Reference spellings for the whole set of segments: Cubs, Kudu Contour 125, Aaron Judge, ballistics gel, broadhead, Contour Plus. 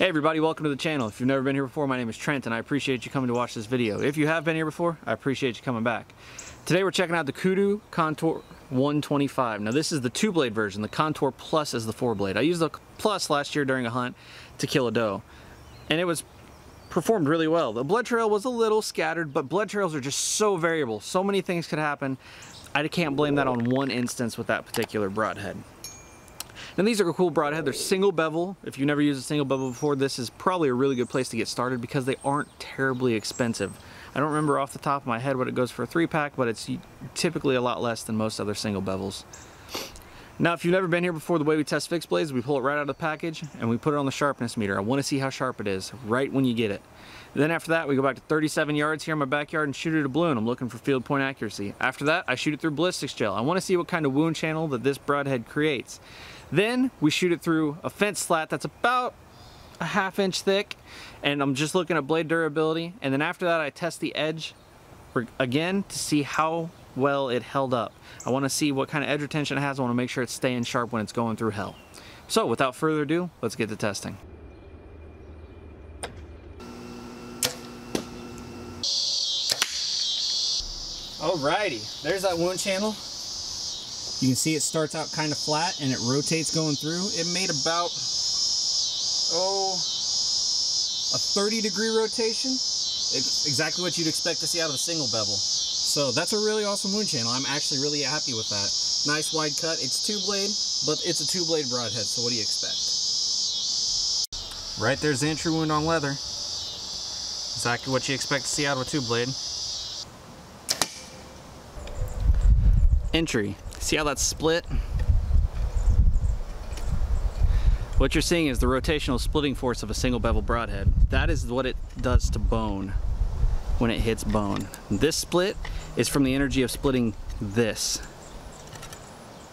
Hey everybody, welcome to the channel. If you've never been here before, my name is Trent and I appreciate you coming to watch this video. If you have been here before, I appreciate you coming back. Today we're checking out the Kudu Contour 125. Now this is the two-blade version. The Contour Plus is the four-blade. I used the Plus last year during a hunt to kill a doe, and it was performed really well. The blood trail was a little scattered, but blood trails are just so variable. So many things could happen. I can't blame that on one instance with that particular broadhead. Now these are a cool broadhead. They're single bevel. If you've never used a single bevel before, this is probably a really good place to get started because they aren't terribly expensive. I don't remember off the top of my head what it goes for a 3-pack, but it's typically a lot less than most other single bevels. Now if you've never been here before, the way we test fixed blades, we pull it right out of the package and we put it on the sharpness meter. I want to see how sharp it is right when you get it. Then after that, we go back to 37 yards here in my backyard and shoot it a balloon. I'm looking for field point accuracy. After that, I shoot it through ballistics gel. I want to see what kind of wound channel that this broadhead creates. Then we shoot it through a fence slat that's about a ½ inch thick, and I'm just looking at blade durability. And then after that, I test the edge again to see how well it held up. I want to see what kind of edge retention it has. I want to make sure it's staying sharp when it's going through hell. So without further ado, let's get to testing. Alrighty, there's that wound channel. You can see it starts out kind of flat and it rotates going through. It made about, a 30-degree rotation. It's exactly what you'd expect to see out of a single bevel. So that's a really awesome wound channel. I'm actually really happy with that. Nice wide cut. It's two-blade, but it's a two-blade broadhead, so what do you expect? Right there's the entry wound on leather. Exactly what you expect to see out of a two-blade. Entry. See how that's split? What you're seeing is the rotational splitting force of a single bevel broadhead. That is what it does to bone when it hits bone. This split is from the energy of splitting this.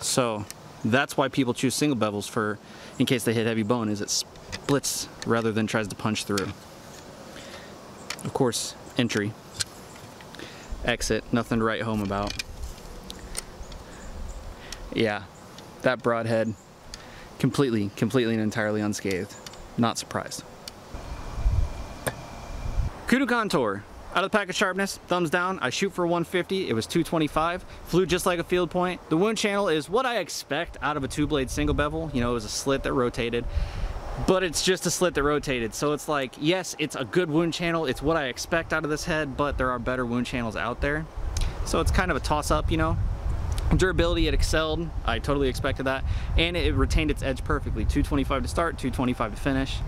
So that's why people choose single bevels for, in case they hit heavy bone, is it splits rather than tries to punch through. Of course, entry, exit, nothing to write home about. Yeah, that broadhead, completely and entirely unscathed. Not surprised. Kudu Contour, out of the package sharpness, thumbs down. I shoot for 150, it was 225, flew just like a field point. The wound channel is what I expect out of a two-blade single bevel. You know, it was a slit that rotated, but it's just a slit that rotated. So it's like, yes, it's a good wound channel. It's what I expect out of this head, but there are better wound channels out there. So it's kind of a toss-up, you know? Durability, it excelled. I totally expected that. And it retained its edge perfectly. 225 to start, 225 to finish.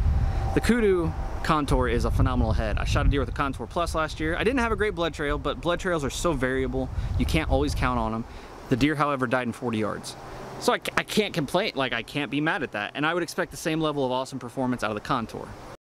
The Kudu Contour is a phenomenal head. I shot a deer with a Contour Plus last year. I didn't have a great blood trail, but blood trails are so variable. You can't always count on them. The deer, however, died in 40 yards. So I can't complain. Like, I can't be mad at that. And I would expect the same level of awesome performance out of the Contour.